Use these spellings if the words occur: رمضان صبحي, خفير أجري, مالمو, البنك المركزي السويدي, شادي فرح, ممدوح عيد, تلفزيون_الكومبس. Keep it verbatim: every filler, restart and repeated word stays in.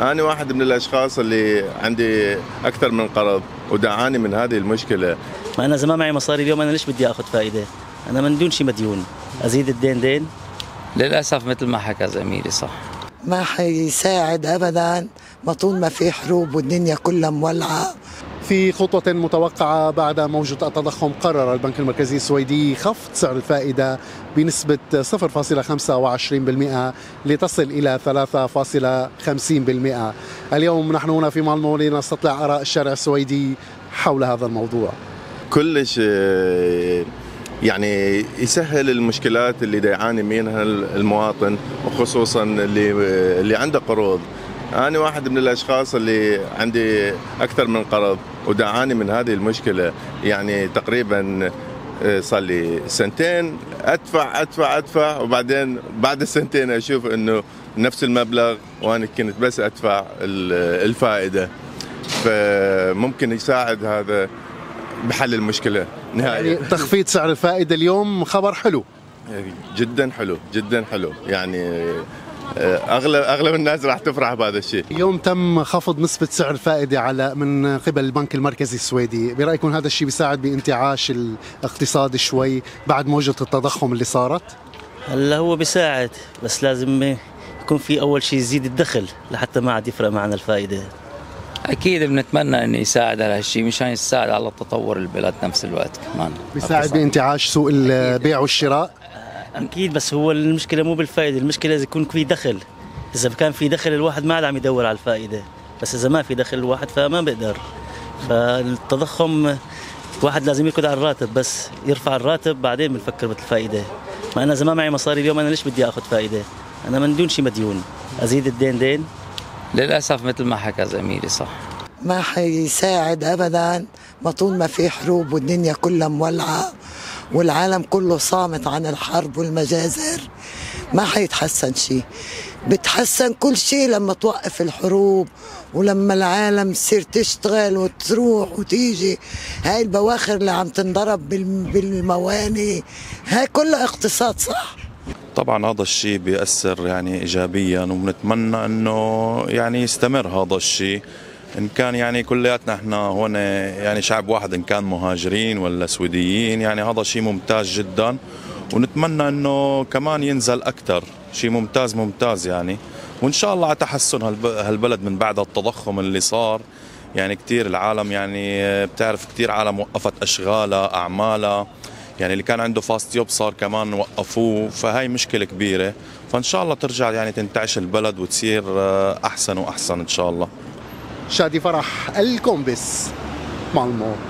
أنا واحد من الأشخاص اللي عندي أكثر من قرض ودعاني من هذه المشكلة. ما أنا إذا ما معي مصاري اليوم أنا ليش بدي آخذ فائدة؟ أنا من دون شيء مديون، أزيد الدين دين؟ للأسف مثل ما حكى زميلي صح. ما حيساعد أبداً ما طول ما في حروب والدنيا كلها مولعة. في خطوة متوقعة بعد موجة التضخم، قرر البنك المركزي السويدي خفض سعر الفائدة بنسبة صفر فاصلة خمسة وعشرين بالمئة لتصل إلى ثلاثة فاصلة خمسين بالمئة. اليوم نحن هنا في مالمو لنستطلع آراء الشارع السويدي حول هذا الموضوع. كلش يعني يسهل المشكلات اللي يعاني منها المواطن، وخصوصا اللي اللي عنده قروض. أنا واحد من الأشخاص اللي عندي أكثر من قرض ودعاني من هذه المشكلة، يعني تقريبا صار لي سنتين أدفع أدفع أدفع وبعدين بعد السنتين أشوف أنه نفس المبلغ وأنا كنت بس أدفع الفائدة. فممكن يساعد هذا بحل المشكلة نهائيا. تخفيض سعر الفائدة اليوم خبر حلو جدا، حلو جدا حلو، يعني اغلب اغلب الناس راح تفرح بهذا الشيء. اليوم تم خفض نسبة سعر الفائدة على من قبل البنك المركزي السويدي، برأيكم هذا الشيء بيساعد بانتعاش الاقتصاد شوي بعد موجة التضخم اللي صارت؟ هلا هو بيساعد، بس لازم يكون في اول شيء يزيد الدخل لحتى ما عاد يفرق معنا الفائدة. اكيد بنتمنى انه يساعد على هالشيء مشان يساعد على تطور البلاد نفس الوقت كمان. بيساعد بانتعاش سوق البيع والشراء؟ أكيد، بس هو المشكلة مو بالفائدة، المشكلة إذا يكون في دخل. إذا كان في دخل الواحد ما عاد عم يدور على الفائدة، بس إذا ما في دخل الواحد فما بيقدر. فالتضخم الواحد لازم يركض على الراتب، بس يرفع الراتب بعدين بنفكر بالفائدة. ما أنا إذا ما معي مصاري اليوم أنا ليش بدي آخذ فائدة؟ أنا من دون شيء مديون، أزيد الدين دين؟ للأسف مثل ما حكى زميلي صح. ما حيساعد أبداً ما طول ما في حروب والدنيا كلها مولعة والعالم كله صامت عن الحرب والمجازر. ما حيتحسن شيء، بتحسن كل شيء لما توقف الحروب ولما العالم تصير تشتغل وتروح وتيجي. هاي البواخر اللي عم تنضرب بالمواني هاي كلها اقتصاد صح. طبعا هذا الشيء بيأثر يعني ايجابيا، وبنتمنى انه يعني يستمر هذا الشيء. إن كان يعني كلياتنا احنا هون يعني شعب واحد، إن كان مهاجرين ولا سويديين، يعني هذا شيء ممتاز جدا، ونتمنى إنه كمان ينزل أكثر. شيء ممتاز ممتاز يعني، وإن شاء الله على تحسن هالبلد من بعد التضخم اللي صار. يعني كثير العالم يعني بتعرف كثير عالم وقفت أشغالها أعمالها، يعني اللي كان عنده فاست يوب صار كمان وقفوه، فهي مشكلة كبيرة. فإن شاء الله ترجع يعني تنتعش البلد وتصير أحسن وأحسن إن شاء الله. شادي فرح، الكومبس، مالمو.